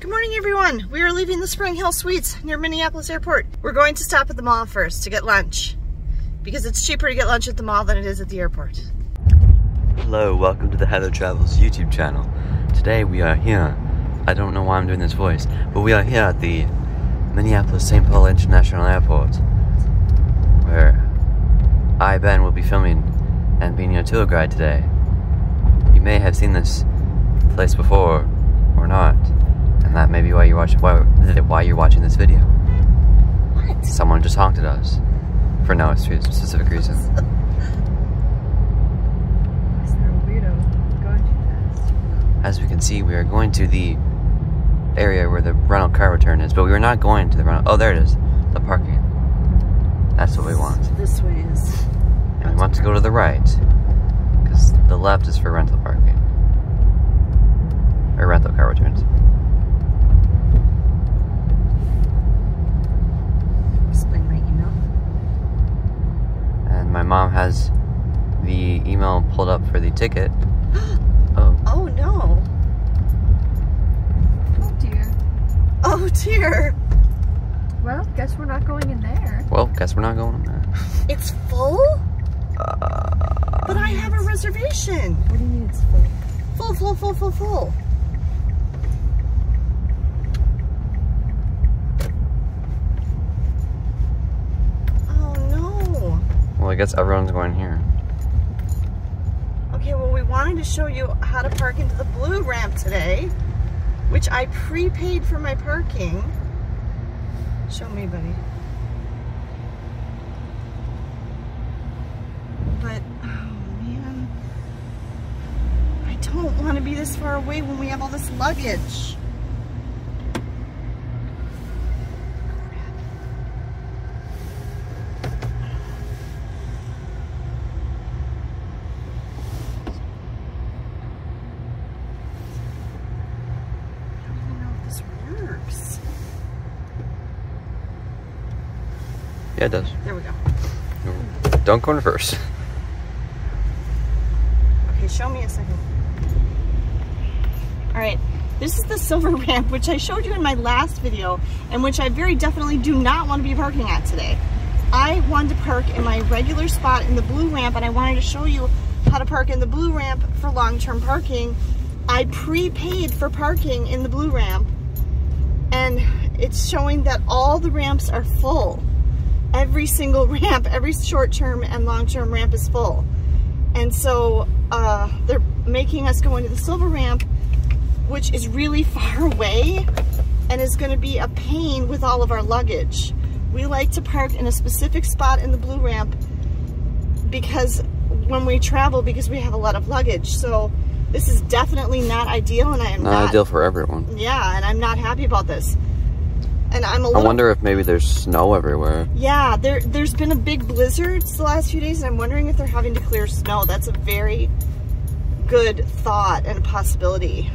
Good morning, everyone. We are leaving the Spring Hill Suites near Minneapolis Airport. We're going to stop at the mall first to get lunch because it's cheaper to get lunch at the mall than it is at the airport. Hello, welcome to the Heather Travels YouTube channel. Today we are here, I don't know why I'm doing this voice, but we are here at the Minneapolis St. Paul International Airport, where I, Ben, will be filming and being your tour guide today. You may have seen this place before or not, and that may be why you're watching this video. What? Someone just honked at us for no specific reason. Is there a weirdo going too fast? As we can see, we are going to the area where the rental car return is, but we were not going to the rental. Oh, there it is, the parking. That's what we want. So this way is. And we want to go to the right, because the left is for rental parking or rental car returns. Explain my email. And my mom has the email pulled up for the ticket. Oh. Oh no. Oh dear! Well, guess we're not going in there. Well, guess we're not going in there. It's full? But I have a reservation. What do you mean it's full? Full. Oh no. Well, I guess everyone's going here. Okay, well, we wanted to show you how to park into the blue ramp today, which I prepaid for my parking. Show me, buddy. But, oh man, I don't want to be this far away when we have all this luggage. Yeah, it does. There we go. Don't go in reverse. Okay, show me a second. All right, this is the silver ramp, which I showed you in my last video, and which I very definitely do not want to be parking at today. I wanted to park in my regular spot in the blue ramp, and I wanted to show you how to park in the blue ramp for long-term parking. I prepaid for parking in the blue ramp, and it's showing that all the ramps are full. Every single ramp, every short-term and long-term ramp is full. And so they're making us go into the silver ramp, which is really far away and is gonna be a pain with all of our luggage. We like to park in a specific spot in the blue ramp because when we travel, because we have a lot of luggage. So this is definitely not ideal, and I am not ideal for everyone. Yeah, and I'm not happy about this. And I wonder if maybe there's snow everywhere. Yeah, there's been a big blizzard the last few days, and I'm wondering if they're having to clear snow. That's a very good thought and a possibility.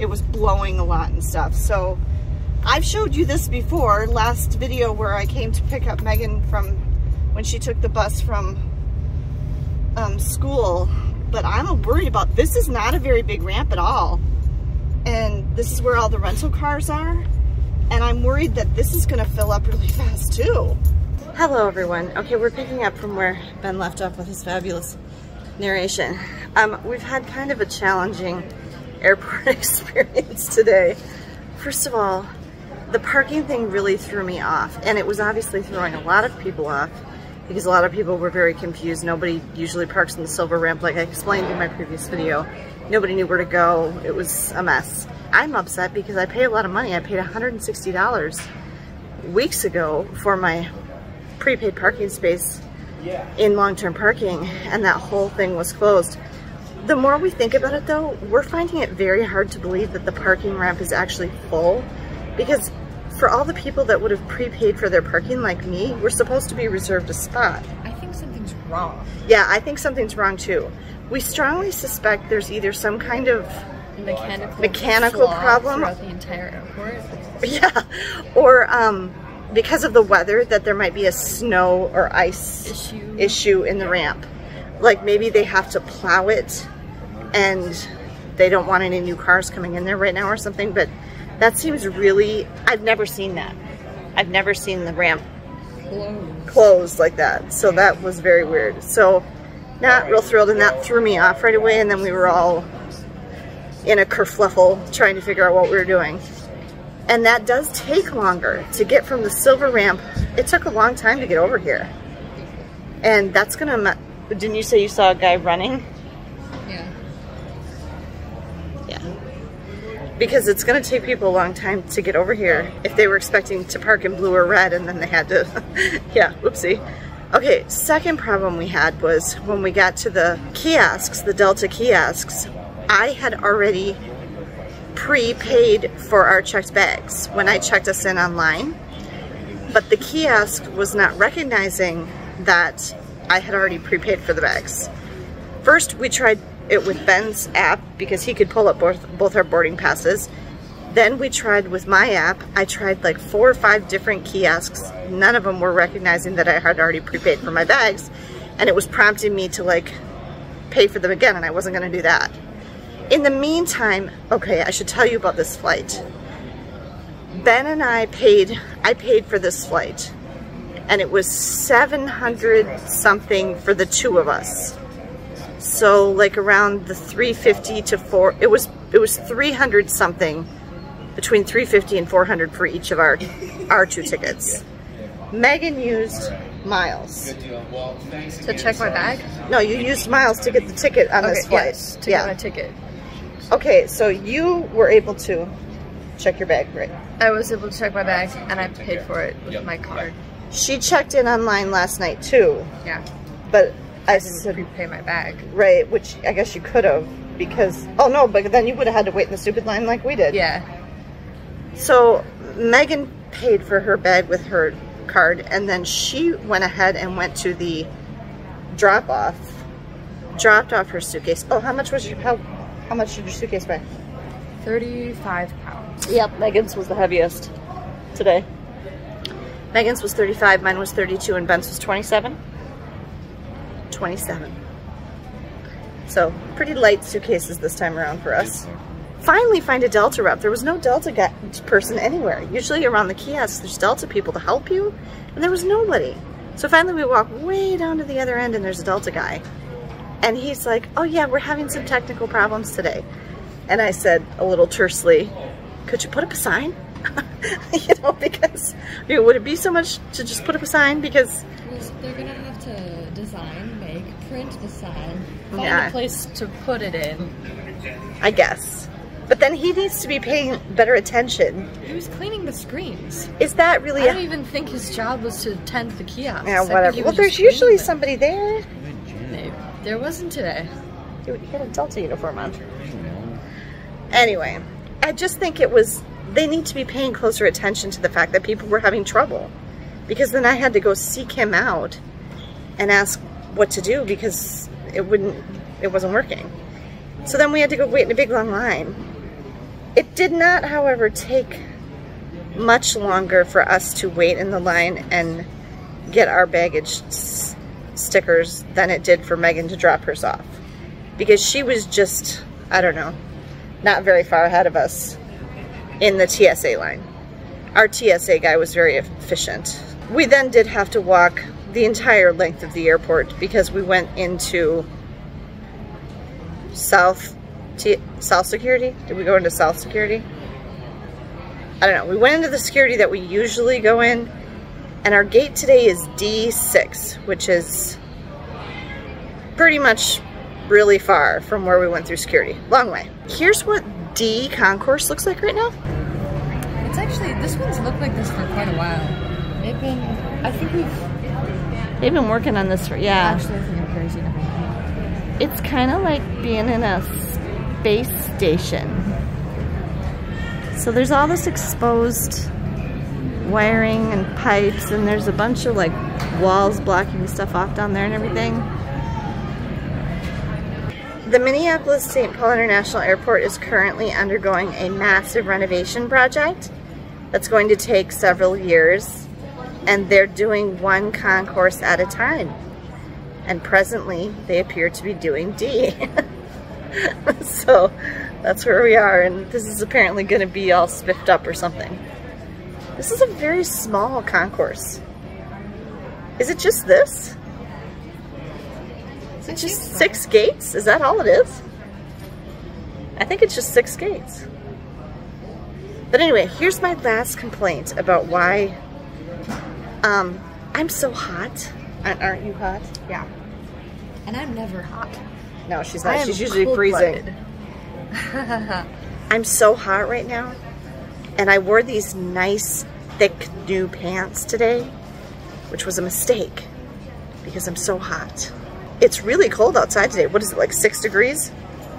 It was blowing a lot and stuff. So I've showed you this before, last video where I came to pick up Megan from when she took the bus from school. But I'm worried about this is not a very big ramp at all. And this is where all the rental cars are. And I'm worried that this is gonna fill up really fast too. Hello everyone. Okay, we're picking up from where Ben left off with his fabulous narration. We've had kind of a challenging airport experience today. First of all, the parking thing really threw me off, and it was obviously throwing a lot of people off because a lot of people were very confused. Nobody usually parks in the silver ramp like I explained in my previous video. Nobody knew where to go. It was a mess. I'm upset because I pay a lot of money. I paid $160 weeks ago for my prepaid parking space in long-term parking, and that whole thing was closed. The more we think about it though, we're finding it very hard to believe that the parking ramp is actually full, because for all the people that would have prepaid for their parking like me, we're supposed to be reserved a spot. I think something's wrong. Yeah, I think something's wrong too. We strongly suspect there's either some kind of mechanical problem throughout the entire airport. Yeah, or because of the weather, that there might be a snow or ice issue in the ramp. Like maybe they have to plow it, and they don't want any new cars coming in there right now or something. But That seems really, I've never seen that. I've never seen the ramp closed like that. So that was very weird. So not real thrilled, and that threw me off right away. And then we were all in a kerfluffle trying to figure out what we were doing. And that does take longer to get from the silver ramp. It took a long time to get over here. And that's gonna, didn't you say you saw a guy running? Yeah. Yeah. Because it's gonna take people a long time to get over here if they were expecting to park in blue or red, and then they had to, yeah, whoopsie. Okay, second problem we had was when we got to the kiosks, the Delta kiosks, I had already prepaid for our checked bags when I checked us in online, but the kiosk was not recognizing that I had already prepaid for the bags. First, we tried it with Ben's app because he could pull up both our boarding passes. Then we tried with my app. I tried like 4 or 5 different kiosks. None of them were recognizing that I had already prepaid for my bags, and it was prompting me to like pay for them again, and I wasn't gonna do that. In the meantime, okay, I should tell you about this flight. Ben and I paid for this flight, and it was 700 something for the two of us. So like around the 350 to 4, it was 300 something, between 350 and 400 for each of our two tickets. Megan used miles. Good deal. Well, thanks again. To check my bag? No, you used miles to get the ticket on this flight. Yes, to get my ticket. Okay, so you were able to check your bag, right? I was able to check my bag, and I paid for it with my card. She checked in online last night too. Yeah. But I said prepay my bag. Right, which I guess you could have, because oh no, but then you would have had to wait in the stupid line like we did. Yeah. So Megan paid for her bag with her card, and then she went ahead and went to the drop-off, dropped off her suitcase. Oh, how much did your suitcase weigh? 35 pounds. Yep, Megan's was the heaviest today. Megan's was 35, mine was 32, and Ben's was 27. 27. So pretty light suitcases this time around for us. Finally find a Delta rep. There was no Delta person anywhere. Usually around the kiosks, there's Delta people to help you, and there was nobody. So finally we walk way down to the other end, and there's a Delta guy. And he's like, oh yeah, we're having some technical problems today. And I said a little tersely, could you put up a sign? You know, because you know, would it be so much to just put up a sign? Because they're gonna have to design, make, print the sign, find a place to put it in, I guess. But then he needs to be paying better attention. He was cleaning the screens. Is that really? I don't even think his job was to tend the kiosks. Yeah, whatever. Well, there's usually somebody there. Maybe. There wasn't today. Dude, he had a Delta uniform on. Anyway, I just think it was. They need to be paying closer attention to the fact that people were having trouble, because then I had to go seek him out and ask what to do, because it wasn't working. So then we had to go wait in a big long line. It did not, however, take much longer for us to wait in the line and get our baggage stickers than it did for Megan to drop hers off, because she was just, I don't know, not very far ahead of us in the TSA line. Our TSA guy was very efficient. We then did have to walk the entire length of the airport, because we went into South Security? Did we go into South Security? I don't know. We went into the security that we usually go in, and our gate today is D6, which is pretty much really far from where we went through security. Long way. Here's what D concourse looks like right now. It's actually, this one's looked like this for quite a while. They've been, I think they've been working on this for, yeah. Actually, I think I'm crazy now. It's kind of like being in a space station. So there's all this exposed wiring and pipes, and there's a bunch of like walls blocking stuff off down there and everything. The Minneapolis St. Paul International Airport is currently undergoing a massive renovation project that's going to take several years, and they're doing one concourse at a time. And presently, they appear to be doing D. So that's where we are, and this is apparently going to be all spiffed up or something. This is a very small concourse. Is it just this? Is it just 6 gates? Is that all it is? I think it's just 6 gates. But anyway, here's my last complaint about why I'm so hot. Aren't you hot? Yeah. And I'm never hot. No, she's not. She's usually freezing. I'm so hot right now. And I wore these nice, thick, new pants today, which was a mistake because I'm so hot. It's really cold outside today. What is it, like 6 degrees?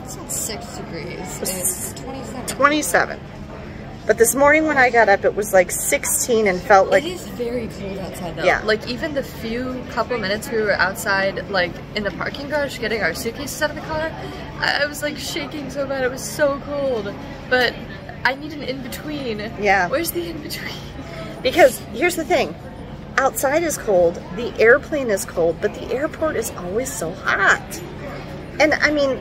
It's not 6 degrees. It's 27. 27. But this morning when I got up, it was like 16 and felt like... It is very cold outside though. Yeah. Like even the few couple minutes we were outside, like in the parking garage getting our suitcases out of the car, I was like shaking so bad. It was so cold. But I need an in-between. Yeah. Where's the in-between? Because here's the thing. Outside is cold, the airplane is cold, but the airport is always so hot. And I mean,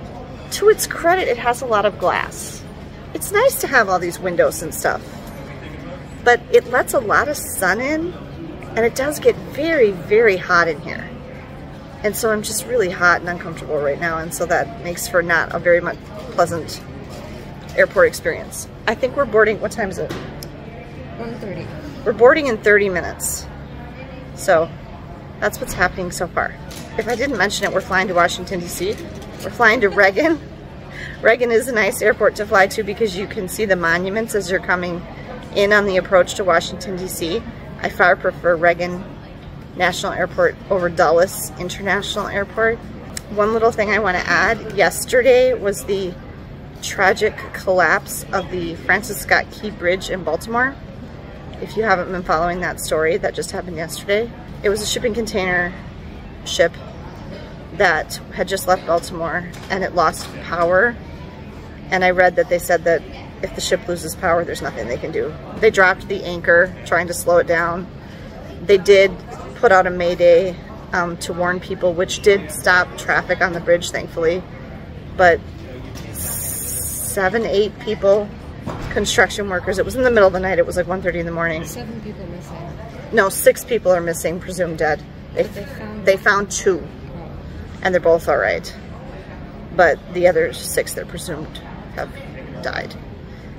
to its credit, it has a lot of glass. It's nice to have all these windows and stuff, but it lets a lot of sun in, and it does get very, very hot in here. And so I'm just really hot and uncomfortable right now, and so that makes for not a very much pleasant airport experience. I think we're boarding, what time is it? 1:30. We're boarding in 30 minutes. So that's what's happening so far. If I didn't mention it, we're flying to Washington, D.C. We're flying to Reagan. Reagan is a nice airport to fly to because you can see the monuments as you're coming in on the approach to Washington, D.C. I far prefer Reagan National Airport over Dulles International Airport. One little thing I want to add, yesterday was the tragic collapse of the Francis Scott Key Bridge in Baltimore. If you haven't been following that story, that just happened yesterday. It was a shipping container ship that had just left Baltimore and it lost power. And I read that they said that if the ship loses power, there's nothing they can do. They dropped the anchor trying to slow it down. They did put out a mayday to warn people, which did stop traffic on the bridge, thankfully. But 7, 8 people, construction workers, it was in the middle of the night, it was like 1:30 in the morning. 7 people missing. No, 6 people are missing, presumed dead. They found 2. And they're both all right. But the other 6 that presumed have died.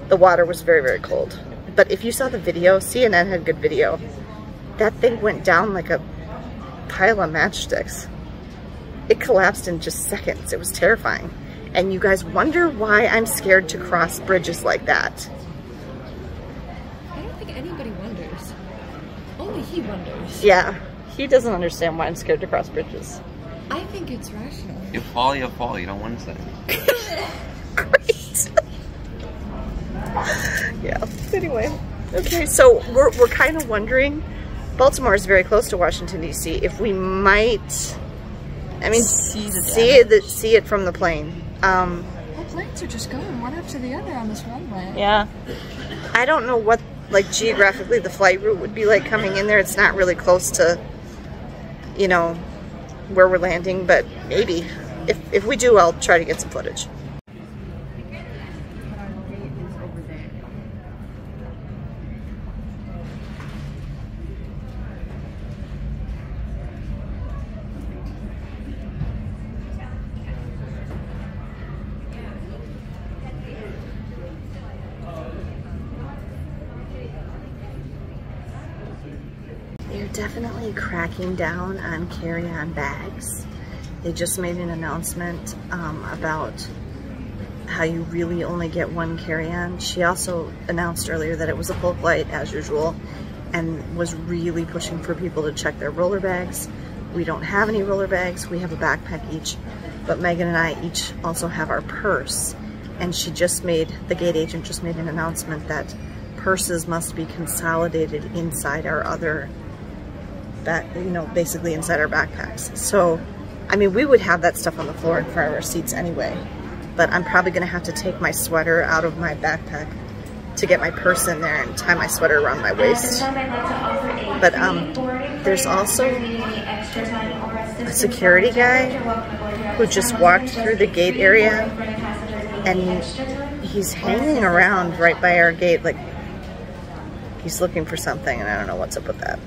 The water was very, very cold. But if you saw the video, CNN had good video. That thing went down like a pile of matchsticks. It collapsed in just seconds. It was terrifying. And you guys wonder why I'm scared to cross bridges like that. I don't think anybody wonders. Only he wonders. Yeah, he doesn't understand why I'm scared to cross bridges. I think it's rational. You fall, you don't win anything. Great. Yeah, anyway. Okay, so we're kind of wondering, Baltimore is very close to Washington, D.C., if we might, I mean, see it from the plane. Well, planes are just going one after the other on this runway. Yeah. I don't know what, like, geographically the flight route would be like coming in there. It's not really close to, you know, where we're landing, but maybe. If we do, I'll try to get some footage. They're definitely cracking down on carry-on bags. They just made an announcement about how you really only get one carry-on. She also announced earlier that it was a full flight as usual and was really pushing for people to check their roller bags. We don't have any roller bags. We have a backpack each, but Megan and I each also have our purse. And she just made, the gate agent just made an announcement that purses must be consolidated inside our other basically inside our backpacks. So, I mean, we would have that stuff on the floor in front of our seats anyway, but I'm probably gonna have to take my sweater out of my backpack to get my purse in there and tie my sweater around my waist. But there's also a security guy who just walked through the gate area and he's hanging around right by our gate, like he's looking for something, and I don't know what's up with that.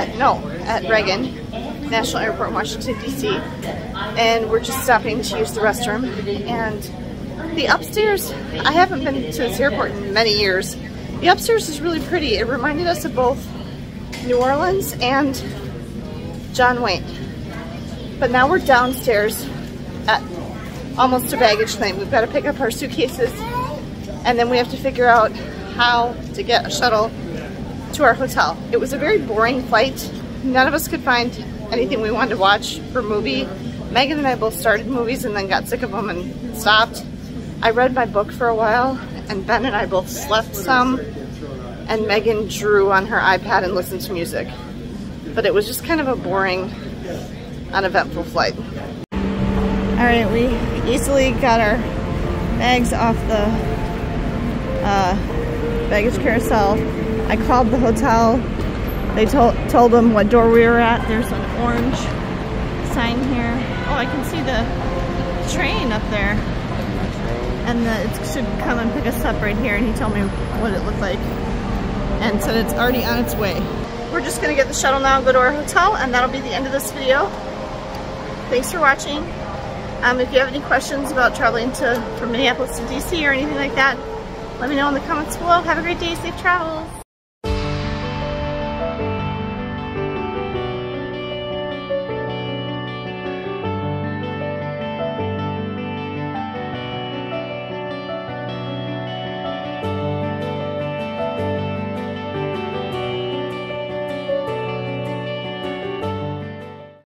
At Reagan National Airport in Washington, D.C. And we're just stopping to use the restroom. And the upstairs, I haven't been to this airport in many years. The upstairs is really pretty. It reminded us of both New Orleans and John Wayne. But now we're downstairs at almost a baggage claim. We've got to pick up our suitcases, and then we have to figure out how to get a shuttle to our hotel. It was a very boring flight. None of us could find anything we wanted to watch for a movie. Megan and I both started movies and then got sick of them and stopped. I read my book for a while, and Ben and I both slept some, and Megan drew on her iPad and listened to music. But it was just kind of a boring, uneventful flight. All right, we easily got our bags off the baggage carousel. I called the hotel. They told them what door we were at. There's an orange sign here. Oh, I can see the train up there. And it should come and pick us up right here. And he told me what it looked like and said it's already on its way. We're just gonna get the shuttle now, go to our hotel, and that'll be the end of this video. Thanks for watching. If you have any questions about traveling from Minneapolis to DC or anything like that, let me know in the comments below. Have a great day, safe travels.